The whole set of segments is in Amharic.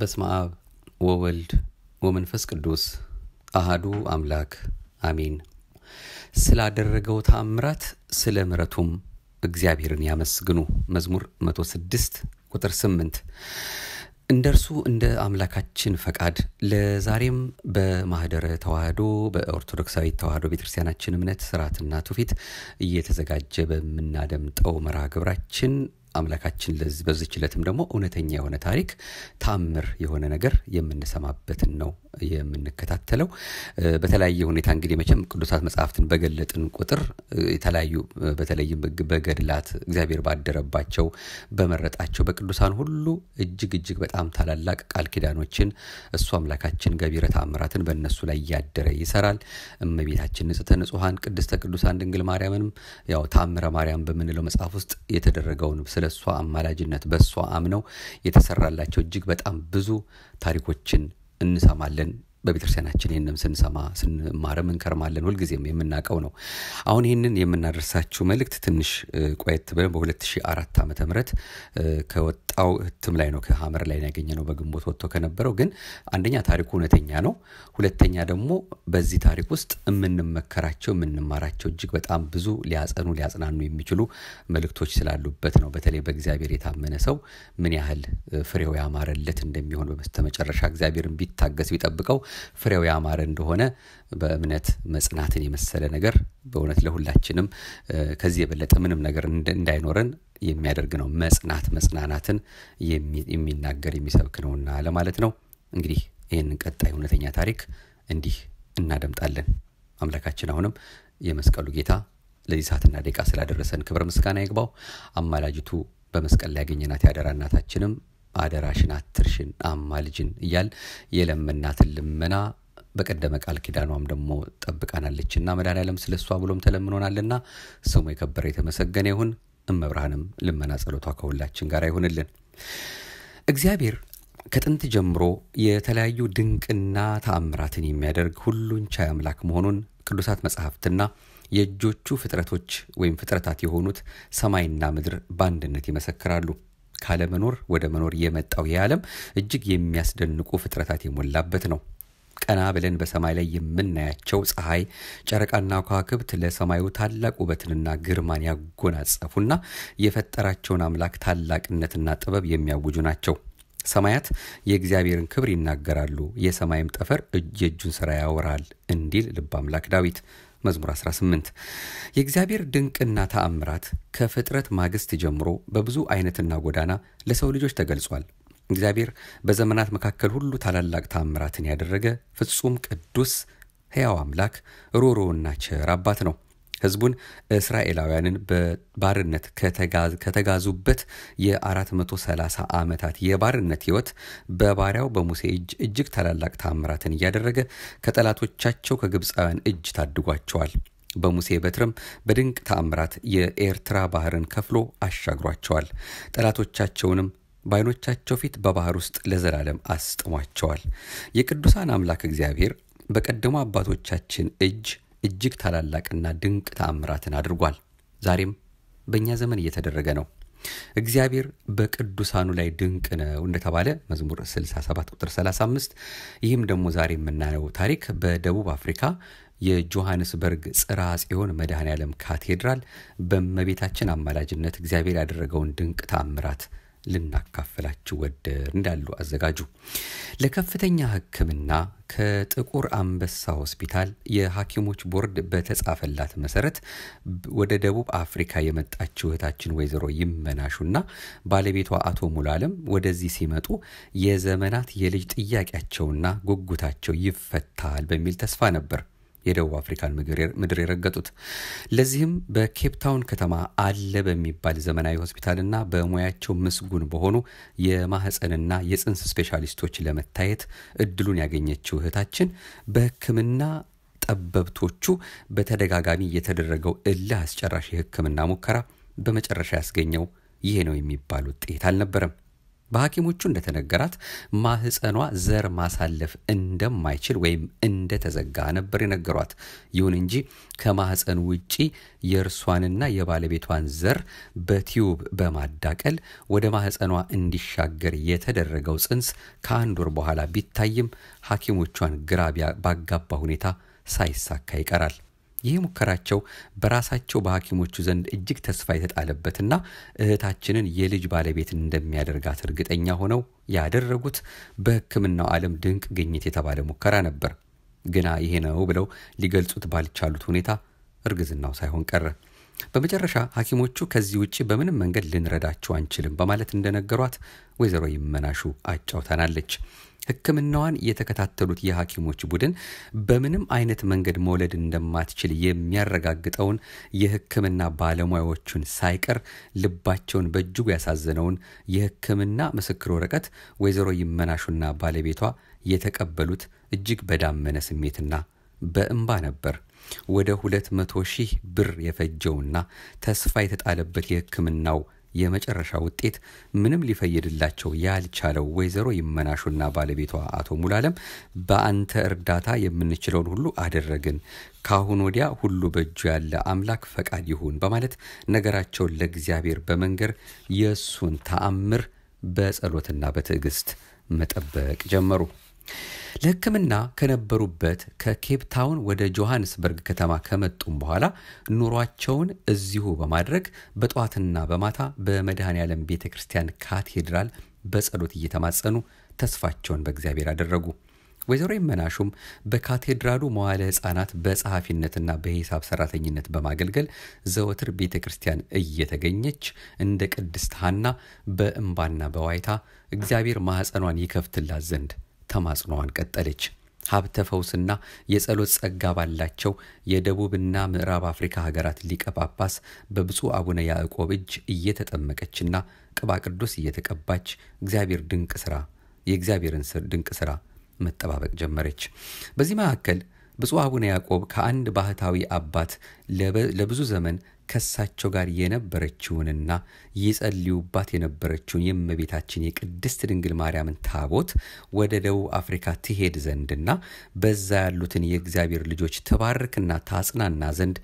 በስመ አብ ወወልድ ወመንፈስ ቅዱስ አሃዱ አምላክ አሜን። ስላደረገው ተአምራት ስለ ምሕረቱም እግዚአብሔርን ያመስግኑ። መዝሙር 106 ቁጥር 8። እንደርሱ እንደ አምላካችን ፈቃድ ለዛሬም በማህደረ ተዋህዶ በኦርቶዶክሳዊት ተዋህዶ ቤተክርስቲያናችን እምነት ሥርዓትና ትውፊት እየተዘጋጀ በመናደምጠው መራግብራችን አምላካችን ለዚህ በዝችለትም ደግሞ እውነተኛ የሆነ ታሪክ ታምር የሆነ ነገር የምንሰማበት ነው የምንከታተለው። በተለያየ ሁኔታ እንግዲህ መቼም ቅዱሳት መጻሕፍትን በገለጥን ቁጥር የተለያዩ በተለይም በገድላት እግዚአብሔር ባደረባቸው በመረጣቸው በቅዱሳን ሁሉ እጅግ በጣም ታላላቅ ቃል ኪዳኖችን እሱ አምላካችን ገቢረ ተአምራትን በእነሱ ላይ ያደረ ይሰራል። እመቤታችን ንጽሕተ ንጹሃን ቅድስተ ቅዱሳን ድንግል ማርያምንም ያው ተአምረ ማርያም በመንለው መጽሐፍ ውስጥ የተደረገውን ስለሷ አማላጅነት በሷ አምነው የተሰራላቸው እጅግ በጣም ብዙ ታሪኮችን እንሰማለን። በቤተክርስቲያናችን የነም ስንሰማ ስንማርም እንከርማለን። ሁልጊዜም የምናቀው ነው። አሁን ይሄንን የምናደርሳችሁ መልእክት ትንሽ ቆየት ብለን በ2004 ዓመተ ምህረት ከወጣው ህትም ላይ ነው ከሐመር ላይ ያገኘነው በግንቦት ወጥቶ ከነበረው። ግን አንደኛ ታሪኩ እውነተኛ ነው፣ ሁለተኛ ደግሞ በዚህ ታሪክ ውስጥ የምንመከራቸው የምንማራቸው እጅግ በጣም ብዙ ሊያጽናኑ የሚችሉ መልእክቶች ስላሉበት ነው። በተለይ በእግዚአብሔር የታመነ ሰው ምን ያህል ፍሬው ያማረለት እንደሚሆን በመስተመጨረሻ እግዚአብሔርን ቢታገስ ቢጠብቀው ፍሬው ያማረ እንደሆነ በእምነት መጽናትን የመሰለ ነገር በእውነት ለሁላችንም ከዚህ የበለጠ ምንም ነገር እንዳይኖርን የሚያደርግ ነው። መጽናናትን የሚናገር የሚሰብክ ነውና ለማለት ነው። እንግዲህ ይሄንን ቀጣይ እውነተኛ ታሪክ እንዲህ እናደምጣለን። አምላካችን አሁንም የመስቀሉ ጌታ ለዚህ ሰዓትና ደቂቃ ስላደረሰን ክብር ምስጋና ይግባው። አማላጅቱ በመስቀል ላይ ያገኘናት ያደራናታችንም አደራሽን አትርሽን አማልጅን ይላል የለምናትን ልመና በቀደመ ቃል ኪዳኗም ደሞ ተጠብቃናለችና መዳናለም ስለሷ ብሎም ተለምኖናልና ስሙ ይከበር የተመሰገነ ይሁን። እመብርሃንም ልመና ጸሎቷ ከሁላችን ጋር ይሁንልን። እግዚአብሔር ከጥንት ጀምሮ የተለያዩ ድንቅና ተአምራትን የሚያደርግ ሁሉን ቻይ አምላክ መሆኑን ቅዱሳት መጻሕፍትና የጆቹ ፍጥረቶች ወይም ፍጥረታት የሆኑት ሰማይና ምድር ባንድነት ይመሰክራሉ። ካለ መኖር ወደ መኖር የመጣው የዓለም እጅግ የሚያስደንቁ ፍጥረታት የሞላበት ነው። ቀና ብለን በሰማይ ላይ የምናያቸው ፀሐይ፣ ጨረቃና ከዋክብት ለሰማዩ ታላቅ ውበትንና ግርማን ያጎናጸፉና የፈጠራቸውን አምላክ ታላቅነትና ጥበብ የሚያውጁ ናቸው። ሰማያት የእግዚአብሔርን ክብር ይናገራሉ፣ የሰማይም ጠፈር እጅጁን ሥራ ያወራል እንዲል ልበ አምላክ ዳዊት መዝሙር 18። የእግዚአብሔር ድንቅና ተአምራት ከፍጥረት ማግስት ጀምሮ በብዙ አይነትና ጎዳና ለሰው ልጆች ተገልጿል። እግዚአብሔር በዘመናት መካከል ሁሉ ታላላቅ ተአምራትን ያደረገ ፍጹም ቅዱስ ሕያው አምላክ ሩህሩህና ቸር አባት ነው። ሕዝቡን እስራኤላውያንን በባርነት ከተጋዙበት የ430 ዓመታት የባርነት ሕይወት በባሪያው በሙሴ እጅግ ታላላቅ ተአምራትን ያደረገ ከጠላቶቻቸው ከግብፃውያን እጅ ታድጓቸዋል። በሙሴ በትርም በድንቅ ተአምራት የኤርትራ ባህርን ከፍሎ አሻግሯቸዋል። ጠላቶቻቸውንም ባይኖቻቸው ፊት በባህር ውስጥ ለዘላለም አስጥሟቸዋል። የቅዱሳን አምላክ እግዚአብሔር በቀደሙ አባቶቻችን እጅግ ታላላቅና ድንቅ ተአምራትን አድርጓል። ዛሬም በእኛ ዘመን እየተደረገ ነው። እግዚአብሔር በቅዱሳኑ ላይ ድንቅ ነው እንደተባለ መዝሙር 67 ቁጥር 35። ይሄም ደግሞ ዛሬ የምናየው ታሪክ በደቡብ አፍሪካ የጆሃንስበርግ ጽርሐ ጽዮን መድኃኔዓለም ካቴድራል በእመቤታችን አማላጅነት እግዚአብሔር ያደረገውን ድንቅ ተአምራት ልናካፍላችሁ ወደን እንዳሉ አዘጋጁ። ለከፍተኛ ሕክምና ከጥቁር አንበሳ ሆስፒታል የሐኪሞች ቦርድ በተጻፈላት መሰረት ወደ ደቡብ አፍሪካ የመጣችው እህታችን ወይዘሮ ይመናሹና ባለቤቷ አቶ ሙላለም ወደዚህ ሲመጡ የዘመናት የልጅ ጥያቄያቸውና ጉጉታቸው ይፈታል በሚል ተስፋ ነበር የደቡብ አፍሪካን ምድር የረገጡት። ለዚህም በኬፕ ታውን ከተማ አለ በሚባል ዘመናዊ ሆስፒታልና በሙያቸው መስጉን በሆኑ የማህፀንና የጽንስ ስፔሻሊስቶች ለመታየት እድሉን ያገኘችው እህታችን በሕክምና ጠበብቶቹ በተደጋጋሚ የተደረገው እልህ አስጨራሽ ሕክምና ሙከራ በመጨረሻ ያስገኘው ይሄ ነው የሚባል ውጤት አልነበረም። በሐኪሞቹ እንደተነገራት ማህፀኗ ዘር ማሳለፍ እንደማይችል ወይም እንደተዘጋ ነበር የነገሯት። ይሁን እንጂ ከማህፀኑ ውጪ የርሷንና የባለቤቷን ዘር በቲዩብ በማዳቀል ወደ ማህፀኗ እንዲሻገር የተደረገው ጽንስ ከአንድ ወር በኋላ ቢታይም ሐኪሞቹን ግራቢያ ባጋባ ሁኔታ ሳይሳካ ይቀራል። ይህ ሙከራቸው በራሳቸው በሐኪሞቹ ዘንድ እጅግ ተስፋ የተጣለበትና እህታችንን የልጅ ባለቤት እንደሚያደርጋት እርግጠኛ ሆነው ያደረጉት በሕክምናው ዓለም ድንቅ ግኝት የተባለ ሙከራ ነበር። ግና ይሄ ነው ብለው ሊገልጹት ባልቻሉት ሁኔታ እርግዝናው ሳይሆን ቀረ። በመጨረሻ ሐኪሞቹ ከዚህ ውጪ በምንም መንገድ ልንረዳቸው አንችልም በማለት እንደነገሯት ወይዘሮ ይመናሹ አጫውታናለች። ሕክምናዋን የተከታተሉት የሐኪሞች ቡድን በምንም አይነት መንገድ መውለድ እንደማትችል የሚያረጋግጠውን የሕክምና ባለሙያዎችን ሳይቀር ልባቸውን በእጅጉ ያሳዘነውን የሕክምና ምስክር ወረቀት ወይዘሮ ይመናሹና ባለቤቷ የተቀበሉት እጅግ በዳመነ ስሜትና በእንባ ነበር። ወደ 200,000 ብር የፈጀውና ተስፋ የተጣለበት የሕክምናው የመጨረሻ ውጤት ምንም ሊፈይድላቸው ያልቻለው ወይዘሮ ይመናሹና ባለቤቷ አቶ ሙላለም በአንተ እርዳታ የምንችለውን ሁሉ አደረግን፣ ካሁን ወዲያ ሁሉ በእጁ ያለ አምላክ ፈቃድ ይሁን በማለት ነገራቸውን ለእግዚአብሔር በመንገር የሱን ተአምር በጸሎትና በትዕግስት መጠበቅ ጀመሩ። ለሕክምና ከነበሩበት ከኬፕ ታውን ወደ ጆሃንስበርግ ከተማ ከመጡም በኋላ ኑሯቸውን እዚሁ በማድረግ በጧትና በማታ በመድኃኔዓለም ቤተክርስቲያን ካቴድራል በጸሎት እየተማጸኑ ተስፋቸውን በእግዚአብሔር አደረጉ። ወይዘሮ ይመናሹም በካቴድራሉ መዋለ ሕፃናት በጸሐፊነትና በሂሳብ ሰራተኝነት በማገልገል ዘወትር ቤተክርስቲያን እየተገኘች እንደ ቅድስት ሐና በእንባና በዋይታ እግዚአብሔር ማህፀኗን ይከፍትላት ዘንድ ተማጽኗን ቀጠለች። ሀብተ ፈውስና የጸሎት ጸጋ ባላቸው የደቡብና ምዕራብ አፍሪካ ሀገራት ሊቀ ጳጳስ በብፁዕ አቡነ ያዕቆብ እጅ እየተጠመቀችና ቅባ ቅዱስ እየተቀባች የእግዚአብሔርን ድንቅ ስራ መጠባበቅ ጀመረች። በዚህ መካከል ብፁዕ አቡነ ያዕቆብ ከአንድ ባህታዊ አባት ለብዙ ዘመን ከሳቸው ጋር የነበረችውንና ይጸልዩባት የነበረችውን የእመቤታችን የቅድስት ድንግል ማርያምን ታቦት ወደ ደቡብ አፍሪካ ትሄድ ዘንድና በዛ ያሉትን የእግዚአብሔር ልጆች ተባርክና ታጽናና ዘንድ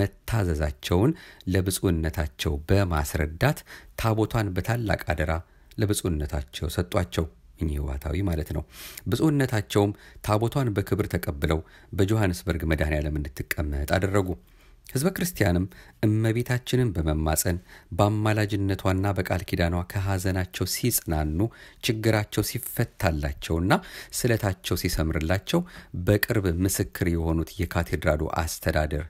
መታዘዛቸውን ለብፁዕነታቸው በማስረዳት ታቦቷን በታላቅ አደራ ለብፁዕነታቸው ሰጧቸው። እኚህ ዋታዊ ማለት ነው። ብፁዕነታቸውም ታቦቷን በክብር ተቀብለው በጆሃንስበርግ መድኃኔዓለም እንድትቀመጥ አደረጉ። ሕዝበ ክርስቲያንም እመቤታችንን በመማጸን በአማላጅነቷና በቃል ኪዳኗ ከሐዘናቸው ሲጽናኑ ችግራቸው ሲፈታላቸውና ስለታቸው ሲሰምርላቸው በቅርብ ምስክር የሆኑት የካቴድራሉ አስተዳደር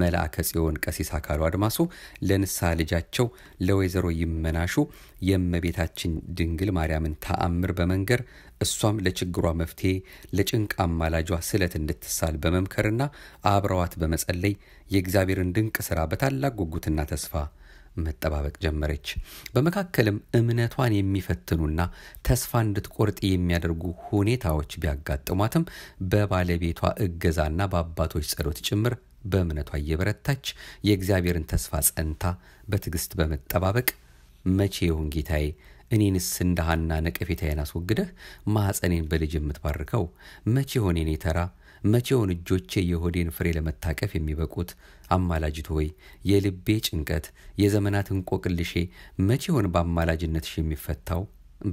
መልአከ ጽዮን ቀሲስ አካሉ አድማሱ ለንስሐ ልጃቸው ለወይዘሮ ይመናሹ የእመቤታችን ድንግል ማርያምን ተአምር በመንገር እሷም ለችግሯ መፍትሄ ለጭንቅ አማላጇ ስለት እንድትሳል በመምከርና አብረዋት በመጸለይ የእግዚአብሔርን ድንቅ ስራ በታላቅ ጉጉትና ተስፋ መጠባበቅ ጀመረች። በመካከልም እምነቷን የሚፈትኑና ተስፋ እንድትቆርጥ የሚያደርጉ ሁኔታዎች ቢያጋጥሟትም በባለቤቷ እገዛና በአባቶች ጸሎት ጭምር በእምነቷ እየበረታች የእግዚአብሔርን ተስፋ ጸንታ በትዕግስት በመጠባበቅ መቼ ይሁን ጌታዬ እኔንስ እንደ ሐና ነቀፌታዬን አስወግደህ ማህፀኔን በልጅ የምትባርከው? መቼ ሆን የኔ ተራ? መቼ ሆን እጆቼ የሆዴን ፍሬ ለመታቀፍ የሚበቁት? አማላጅት ሆይ የልቤ ጭንቀት፣ የዘመናት እንቆቅልሼ መቼ ሆን በአማላጅነትሽ የሚፈታው?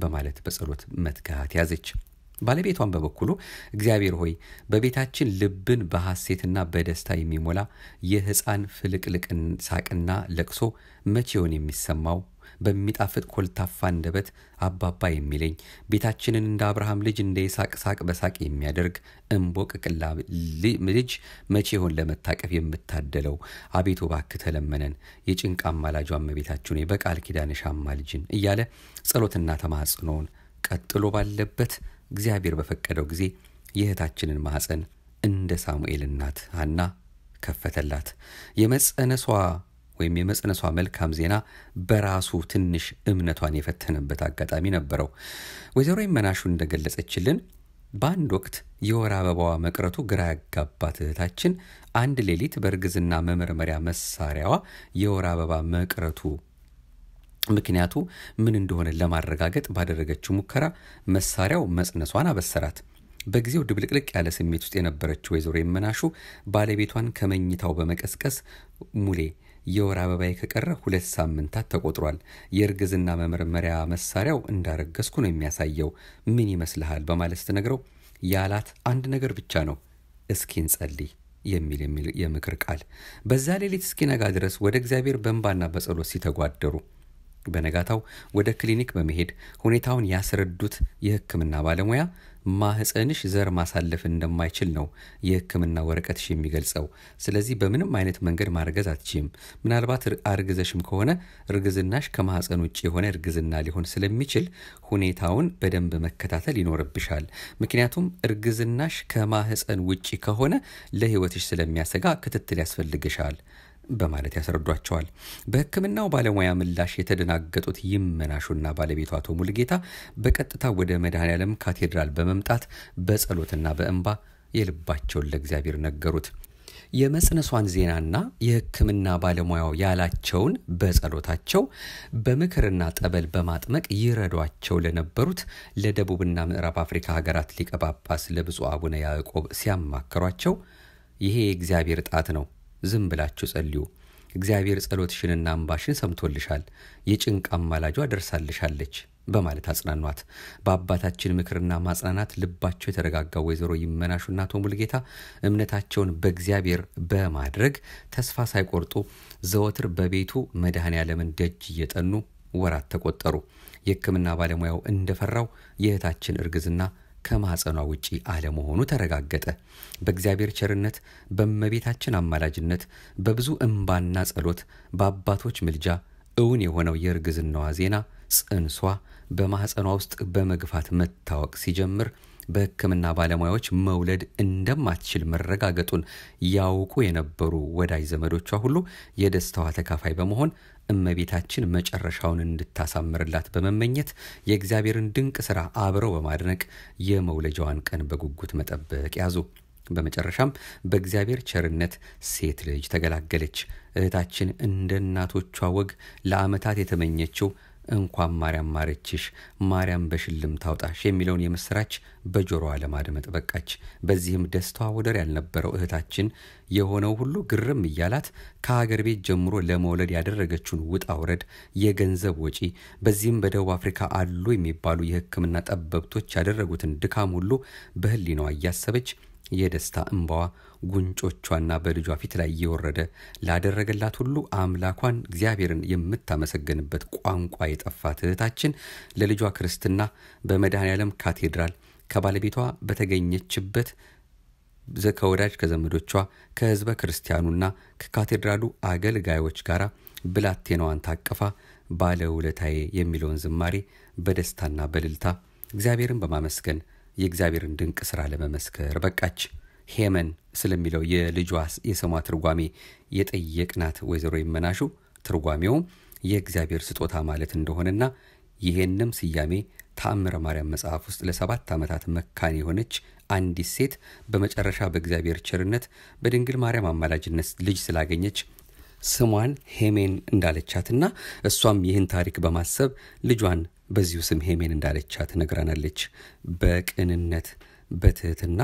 በማለት በጸሎት መትጋት ያዘች። ባለቤቷን በበኩሉ እግዚአብሔር ሆይ በቤታችን ልብን በሐሴትና በደስታ የሚሞላ የሕፃን ፍልቅልቅን ሳቅና ለቅሶ መቼ ሆን የሚሰማው? በሚጣፍጥ ኮልታፋ እንደበት አባባ የሚለኝ ቤታችንን እንደ አብርሃም ልጅ እንደ ይስሐቅ ሳቅ በሳቅ የሚያደርግ እንቦቅ ቅላ ልጅ መቼ ይሆን ለመታቀፍ የምታደለው? አቤቱ እባክህ ተለመነን፣ የጭንቅ አማላጇን እመቤታችን በቃል ኪዳንሽ አማልጅን እያለ ጸሎትና ተማጽኖውን ቀጥሎ ባለበት እግዚአብሔር በፈቀደው ጊዜ የእህታችንን ማህፀን እንደ ሳሙኤል እናት ሐና ከፈተላት። የመጽነሷ መልካም ዜና በራሱ ትንሽ እምነቷን የፈተነበት አጋጣሚ ነበረው። ወይዘሮ ይመናሹ እንደገለጸችልን በአንድ ወቅት የወር አበባዋ መቅረቱ ግራ ያጋባት እህታችን አንድ ሌሊት በእርግዝና መመርመሪያ መሳሪያዋ የወር አበባ መቅረቱ ምክንያቱ ምን እንደሆነ ለማረጋገጥ ባደረገችው ሙከራ መሳሪያው መስነሷና በሰራት በጊዜው ድብልቅልቅ ያለ ስሜት ውስጥ የነበረችው ወይዘሮ የመናሹ ባለቤቷን ከመኝታው በመቀስቀስ ሙሌ የወር አበባዬ ከቀረ 2 ሳምንታት ተቆጥሯል የርግዝና መመርመሪያ መሳሪያው እንዳረገስኩ ነው የሚያሳየው ምን ይመስልሃል በማለት ተነግረው ያላት አንድ ነገር ብቻ ነው እስኪን ጸልይ የሚል የምክር ቃል በዛ ሌሊት እስኪነጋ ድረስ ወደ እግዚአብሔር በእንባና በጸሎት ሲተጓደሩ በነጋታው ወደ ክሊኒክ በመሄድ ሁኔታውን ያስረዱት የሕክምና ባለሙያ ማህፀንሽ ዘር ማሳለፍ እንደማይችል ነው የሕክምና ወረቀትሽ የሚገልጸው ስለዚህ በምንም አይነት መንገድ ማረጋገጥ አትችም ምናልባት አርግዘሽም ከሆነ ርግዝናሽ ከማህፀን ውጪ የሆነ ርግዝና ሊሆን ስለሚችል ሁኔታውን በደንብ መከታተል ይኖርብሻል ምክንያቱም ርግዝናሽ ከማህፀን ውጪ ከሆነ ለህይወትሽ ስለሚያሰጋ ክትትል ያስፈልግሻል በማለት ያስረዷቸዋል በሕክምናው ባለሙያ ምላሽ የተደናገጡት ይመናሹና ባለቤቷ አቶ ሙልጌታ በቀጥታ ወደ መድኃኔዓለም ካቴድራል በመምጣት በጸሎትና በእንባ የልባቸውን ለእግዚአብሔር ነገሩት የመጽነሷን ዜናና የሕክምና ባለሙያው ያላቸውን በጸሎታቸው በመከረና ጠበል በማጥመቅ ይረዷቸው ለነበሩት ለደቡብና ምዕራብ አፍሪካ ሀገራት ሊቀ ጳጳስ ለብፁዕ አቡነ ያዕቆብ ሲያማከሯቸው ይሄ የእግዚአብሔር ጣት ነው ዝም ብላችሁ ጸልዩ እግዚአብሔር ጸሎትሽንና አንባሽን ሰምቶልሻል የጭንቅ አማላጇ ደርሳልሻለች በማለት አጽናኗት በአባታችን ምክርና ማጽናናት ልባቸው የተረጋጋው ወይዘሮ ይመናሹና አቶ ሙልጌታ እምነታቸውን በእግዚአብሔር በማድረግ ተስፋ ሳይቆርጡ ዘወትር በቤቱ መድኃኔዓለምን ደጅ እየጠኑ ወራት ተቆጠሩ የሕክምና ባለሙያው እንደፈራው የእታችን እርግዝና ከማህፀኗ ውጪ አለመሆኑ ተረጋገጠ በእግዚአብሔር ቸርነት በእመቤታችን አማላጅነት በብዙ እንባና ጸሎት በአባቶች ምልጃ እውን የሆነው የርግዝናዋ ዜና ጽንሷ በማህፀኗ ውስጥ በመግፋት መታወቅ ሲጀምር በሕክምና ባለሙያዎች መውለድ እንደማትችል መረጋገጡን ያውቁ የነበሩ ወዳጅ ዘመዶቿ ሁሉ የደስታዋ ተካፋይ በመሆን እመቤታችን መጨረሻውን እንድታሳምርላት በመመኘት የእግዚአብሔርን ድንቅ ሥራ አብረው በማድነቅ የመውለጃዋን ቀን በጉጉት መጠበቅ ያዙ በመጨረሻም በእግዚአብሔር ቸርነት ሴት ልጅ ተገላገለች እህታችን እንደናቶቿ ወግ ለአመታት የተመኘችው እንኳን ማርያም ማረችሽ ማርያም በሽልም ታውጣሽ የሚለውን የምስራች በጆሮዋ ለማድመጥ በቃች በዚህም ደስታዋ ወደር ያልነበረው እህታችን የሆነው ሁሉ ግርም ይያላት ከሀገር ቤት ጀምሮ ለመወለድ ያደረገችውን ውጣ ወረድ የገንዘብ ወጪ በዚህም በደቡብ አፍሪካ አሉ የሚባሉ የሕክምና ጠበብቶች ያደረጉትን ድካም ሁሉ በህሊናዋ ያያሰበች የደስታ እንባዋ ጉንጮቿና በልጇ ፊት ላይ ይወረደ ላደረገላት ሁሉ አምላኳን እግዚአብሔርን የምታመሰግንበት ቋንቋ የጠፋት እህታችን ለልጇ ክርስትና በመድኃኔዓለም ካቴድራል ከባለቤቷ በተገኘችበት ዘከወዳጅ ከዘመዶቿ ከህዝበ ክርስቲያኑና ከካቴድራሉ አገልጋዮች ጋራ ብላቴናዋን ታቀፋ ባለውለታዬ የሚለውን ዝማሬ በደስታና በልልታ እግዚአብሔርን በማመስገን የእግዚአብሔርን ድንቅ ሥራ ለመመስከር በቃች ሄመን ስለሚለው የልጇስ የሰማ ትርጓሜ የጠየቅናት ወይዘሮ ይመናሹ ትርጓሜው የእግዚአብሔር ስጦታ ማለት እንደሆነና ይሄንም ሲያሜ ታምረ ማርያም መጽሐፍ ውስጥ ለ7 አመታት መካን የሆነች አንዲት ሴት በመጨረሻ በእግዚአብሔር ቸርነት በድንግል ማርያም አማላጅነት ልጅ ስላገኘች ስሟን ሄመን እንዳለቻትና እሷም ይህን ታሪክ በማሰብ ልጇን በዚሁ ስም ሄመን እንዳለቻት ነግራናለች በቅንነት በትህትና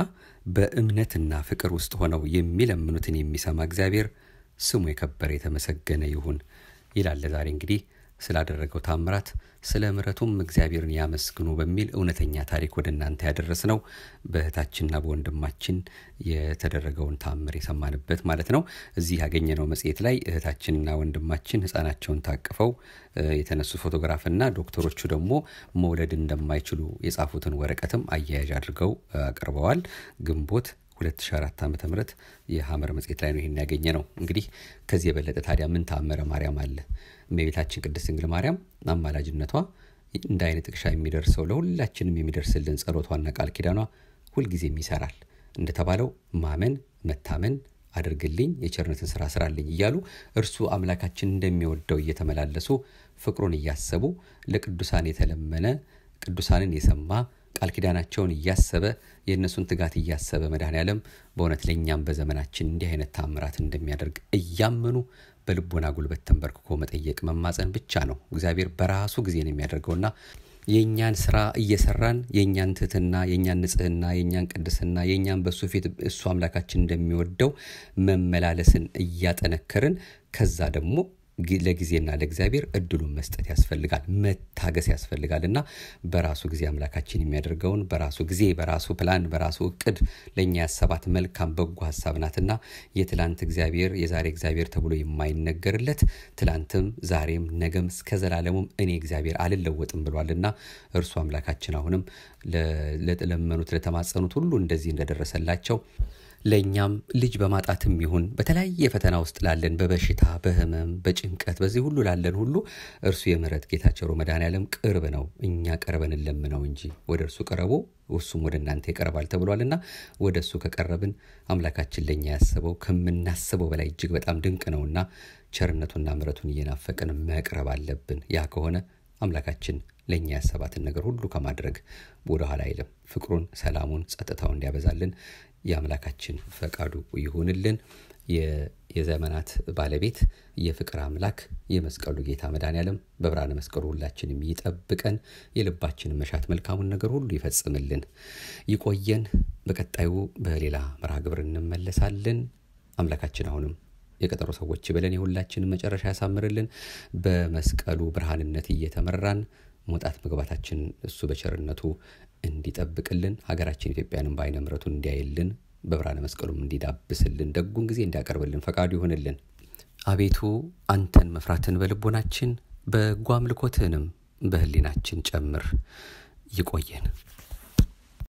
በእምነትና ፍቅር ውስጥ ሆነው የሚለምኑትን የሚሰማ እግዚአብሔር ስሙ የከበረ የተመሰገነ ይሁን ይላል ዛሬ እንግዲህ ስላደረገው ታምራት ስለ ምሕረቱም እግዚአብሔርን ያመስግኑ በሚል እውነተኛ ታሪክ ወደናንተ ያደረስነው በእህታችንና በወንድማችን የተደረገውን ታምር የሰማንበት ማለት ነው እዚህ ያገኘነው መጽሔት ላይ እህታችንና ወንድማችን ህፃናቸውን ታቀፈው የተነሱ ፎቶግራፍና ዶክተሮቹ ደግሞ መውለድ እንደማይችሉ የጻፉትን ወረቀትም አያያዥ አድርገው አቀርበዋል ግንቦት 2004 ዓመተ ምህረት የሐመር መጽሔት ላይ ነው ይሄን ያገኘነው እንግዲህ ከዚህ የበለጠ ታዲያ ምን ታመረ ማርያም አለ እመቤታችን ቅድስት ድንግል ማርያም አማላጅነቷ እንዳይነ ጥቅሻ የሚደርሰው ለሁላችንም የሚደርስልን ጸሎቷና ቃል ኪዳኗ ሁሉ ጊዜ የሚሰራል እንደተባለው ማመን መታመን አድርግልኝ የቸርነትን ሥራ ስራልኝ ይያሉ እርሱ አምላካችን እንደሚወደው እየተመላለሱ ፍቅሩን ያያሰቡ ለቅዱሳን የተለመነ ቅዱሳንን የሰማ ቃል ኪዳናቸውን ያያሰበ የነሱን ትጋት ያያሰበ መድኃኔዓለም በእውነት ለኛም በዘመናችን እንዲህ አይነት ታምራት እንደሚያደርግ እያመኑ በልቦና ጉልበት ተንበርክኮ መጠየቅ መማፀን ብቻ ነው እግዚአብሔር በራሱ ጊዜ ነው የሚያደርገውና የኛን ስራ እየሰራን የኛን ትህትና የኛን ንጽህና የኛን ቅድስና የኛን በሱፊት እሱ አምላካችን እንደሚወደው መመላለስን እያጠነከረን ከዛ ደግሞ ለጊዜና ለእግዚአብሔር እድሉን መስጠት ያስፈልጋል መታገስ ያስፈልጋልና በራሱ ጊዜ አምላካችን የሚያደርገውን በራሱ ጊዜ በራሱ ፕላን በራሱ እቅድ ለኛ ያሰባት መልካም በጎ ሐሳብናትና የትላንት እግዚአብሔር የዛሬ እግዚአብሔር ተብሎ የማይነገርለት ትላንትም ዛሬም ነገም እስከዘላለሙም እኔ እግዚአብሔር አልለወጥም ብሏልና እርሱ አምላካችን አሁንም ለተለመኑት ለተማጸኑት ሁሉ እንደዚህ እንደደረሰላቸው ለኛም ልጅ በማጣትም ይሁን በተለያየ ፈተና ውስጥ ላለን በበሽታ በህመም በጭንቀት በዚህ ሁሉ ላለን ሁሉ እርሱ የመረጥ ጌታቸው መድኃኒዓለም ቅርብ ነው እኛ ቀርበን ለምነው እንጂ ወደ እርሱ ቀርቦ እርሱም ወደ እናንተ ይቀርባል ተብሏልና ወደሱ ከቀረብን አምላካችን ለኛ ያሰበው ከምናስበው በላይ እጅግ በጣም ድንቅ ነውና ቸርነቱና ምሕረቱን እየናፈቀን መቅረብ አለብን ያ ከሆነ አምላካችን ለኛ ያሰባትን ነገር ሁሉ ከማድረግ ወደ ኋላ አይልም ፍቅሩን ሰላሙን ጸጥታውን እንዲያበዛልን ያምላካችን ፈቃዱ ይሁንልን የዘመናት ባለቤት የፍቅር አምላክ የመስቀሉ ጌታ መድኃኒዓለም በብርሃነ መስቀሉ ሁላችንም ይጠብቀን የልባችንን መሻት መልካሙን ነገር ሁሉ ይፈጽምልን ይቆየን በቀጣዩ በሌላ መርሃ ግብር እንመለሳለን አምላካችን አሁንም የቀጠሮ ሰዎች በለን የሁላችንን መጨረሻ ያሳምርልን በመስቀሉ ብርሃንነት እየተመራን ሞጣት መግባታችን እሱ በቸርነቱ እንዲጠብቅልን ሀገራችን ኢትዮጵያንም ባይነ ምረቱን እንዲያይልን በብርሃነ መስቀሉም እንዲዳብስልን ደጉን ጊዜ እንዲያቀርብልን ፈቃዱ ይሁንልን አቤቱ አንተን መፍራትን በልቦናችን በጓምልኮትንም በህሊናችን ጨምር ይቆየን